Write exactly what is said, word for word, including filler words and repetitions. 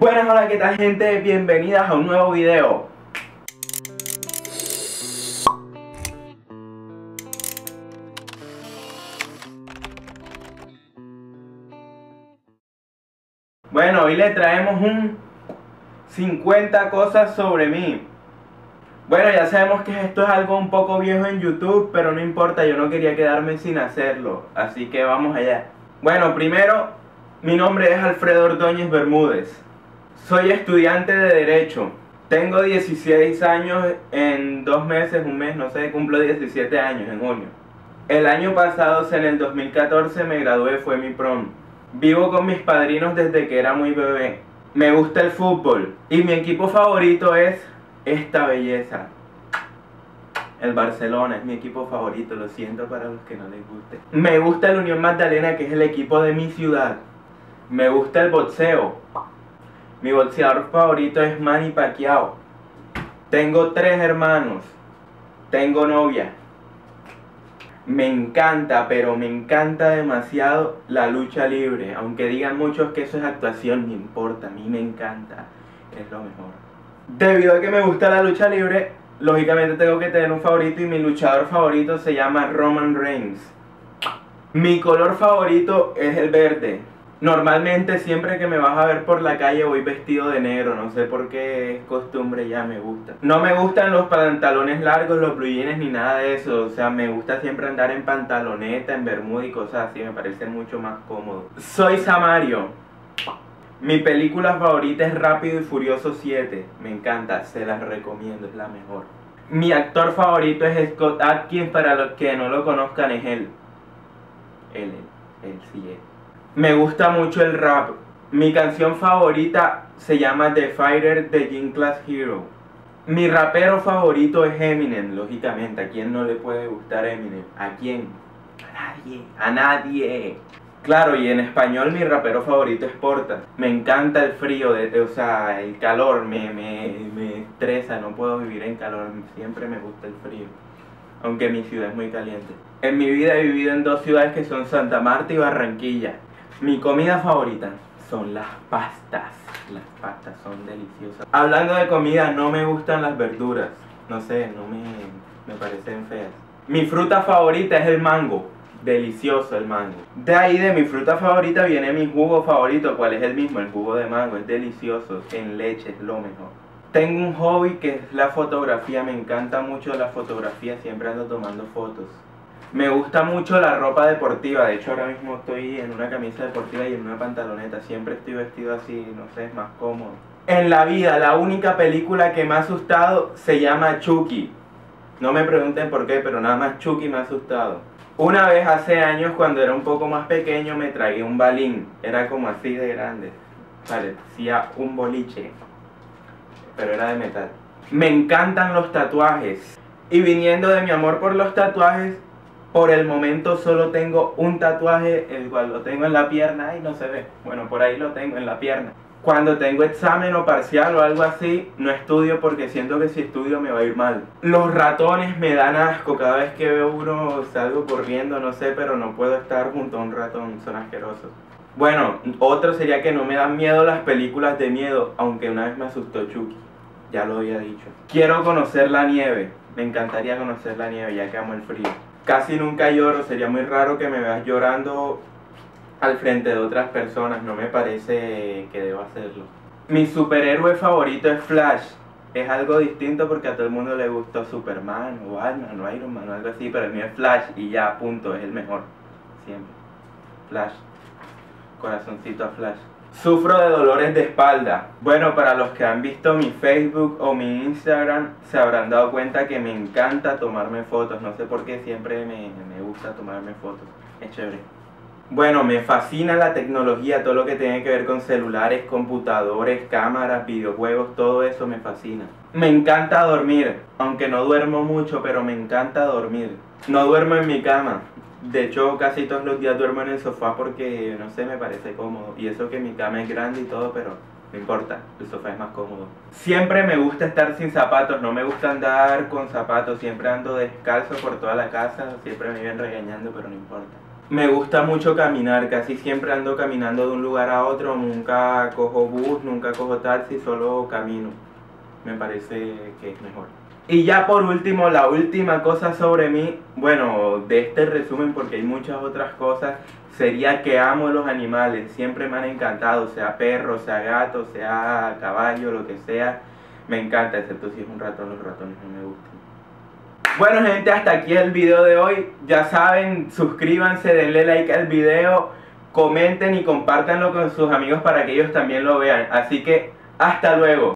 Buenas, hola, ¿qué tal, gente? Bienvenidas a un nuevo video. Bueno, hoy le traemos un cincuenta cosas sobre mí. Bueno, ya sabemos que esto es algo un poco viejo en YouTube, pero no importa, yo no quería quedarme sin hacerlo, así que vamos allá. Bueno, primero, mi nombre es Alfredo Ordóñez Bermúdez. Soy estudiante de Derecho, tengo dieciséis años, en dos meses, un mes, no sé, cumplo diecisiete años en junio. El año pasado, en el dos mil catorce, me gradué, fue mi prom. Vivo con mis padrinos desde que era muy bebé. Me gusta el fútbol y mi equipo favorito es esta belleza. El Barcelona es mi equipo favorito, lo siento para los que no les guste. Me gusta el Unión Magdalena, que es el equipo de mi ciudad. Me gusta el boxeo. Mi boxeador favorito es Manny Pacquiao. Tengo tres hermanos. Tengo novia. Me encanta, pero me encanta demasiado la lucha libre. Aunque digan muchos que eso es actuación, no importa, a mí me encanta. Es lo mejor. Debido a que me gusta la lucha libre, lógicamente tengo que tener un favorito y mi luchador favorito se llama Roman Reigns. Mi color favorito es el verde. Normalmente siempre que me vas a ver por la calle voy vestido de negro, no sé por qué, es costumbre, ya me gusta. No me gustan los pantalones largos, los blue jeans ni nada de eso, o sea, me gusta siempre andar en pantaloneta, en bermuda y cosas así, me parece mucho más cómodo. Soy samario. Mi película favorita es Rápido y Furioso siete, me encanta, se las recomiendo, es la mejor. Mi actor favorito es Scott Atkins, para los que no lo conozcan es él. Él, él, él sí es. Me gusta mucho el rap. Mi canción favorita se llama The Fighter de Gym Class Hero. Mi rapero favorito es Eminem, lógicamente. ¿A quién no le puede gustar Eminem? ¿A quién? A nadie. A nadie. Claro, y en español mi rapero favorito es Portas. Me encanta el frío, de, o sea, el calor me, me, me estresa, no puedo vivir en calor. Siempre me gusta el frío, aunque mi ciudad es muy caliente. En mi vida he vivido en dos ciudades que son Santa Marta y Barranquilla. Mi comida favorita son las pastas. Las pastas son deliciosas. Hablando de comida, no me gustan las verduras. No sé, no me, me parecen feas. Mi fruta favorita es el mango. Delicioso el mango. De ahí, de mi fruta favorita viene mi jugo favorito, cuál es el mismo, el jugo de mango. Es delicioso, en leche es lo mejor. Tengo un hobby que es la fotografía. Me encanta mucho la fotografía, siempre ando tomando fotos. Me gusta mucho la ropa deportiva, de hecho ahora mismo estoy en una camisa deportiva y en una pantaloneta, siempre estoy vestido así, no sé, es más cómodo. En la vida, la única película que me ha asustado se llama Chucky. No me pregunten por qué, pero nada más Chucky me ha asustado. Una vez hace años, cuando era un poco más pequeño, me tragué un balín, era como así de grande, parecía un boliche, pero era de metal. Me encantan los tatuajes, y viniendo de mi amor por los tatuajes, por el momento solo tengo un tatuaje, el cual lo tengo en la pierna y no se ve. Bueno, por ahí lo tengo en la pierna. Cuando tengo examen o parcial o algo así, no estudio porque siento que si estudio me va a ir mal. Los ratones me dan asco, cada vez que veo uno salgo corriendo, no sé, pero no puedo estar junto a un ratón, son asquerosos. Bueno, otro sería que no me dan miedo las películas de miedo, aunque una vez me asustó Chucky, ya lo había dicho. Quiero conocer la nieve, me encantaría conocer la nieve ya que amo el frío. Casi nunca lloro, sería muy raro que me veas llorando al frente de otras personas, no me parece que deba hacerlo. Mi superhéroe favorito es Flash, es algo distinto porque a todo el mundo le gustó Superman o Batman o Iron Man o algo así, pero el mío es Flash y ya, punto, es el mejor, siempre. Flash, corazoncito a Flash. Sufro de dolores de espalda. Bueno, para los que han visto mi Facebook o mi Instagram se habrán dado cuenta que me encanta tomarme fotos. No sé por qué siempre me, me gusta tomarme fotos. Es chévere. Bueno, me fascina la tecnología, todo lo que tiene que ver con celulares, computadores, cámaras, videojuegos, todo eso me fascina. Me encanta dormir, aunque no duermo mucho, pero me encanta dormir. No duermo en mi cama. De hecho, casi todos los días duermo en el sofá porque, no sé, me parece cómodo. Y eso que mi cama es grande y todo, pero no importa, el sofá es más cómodo. Siempre me gusta estar sin zapatos, no me gusta andar con zapatos. Siempre ando descalzo por toda la casa, siempre me vienen regañando, pero no importa. Me gusta mucho caminar, casi siempre ando caminando de un lugar a otro, nunca cojo bus, nunca cojo taxi, solo camino. Me parece que es mejor. Y ya por último, la última cosa sobre mí, bueno, de este resumen porque hay muchas otras cosas, sería que amo los animales, siempre me han encantado, sea perro, sea gato, sea caballo, lo que sea, me encanta, excepto si es un ratón, los ratones no me gustan. Bueno gente, hasta aquí el video de hoy, ya saben, suscríbanse, denle like al video, comenten y compártanlo con sus amigos para que ellos también lo vean, así que hasta luego.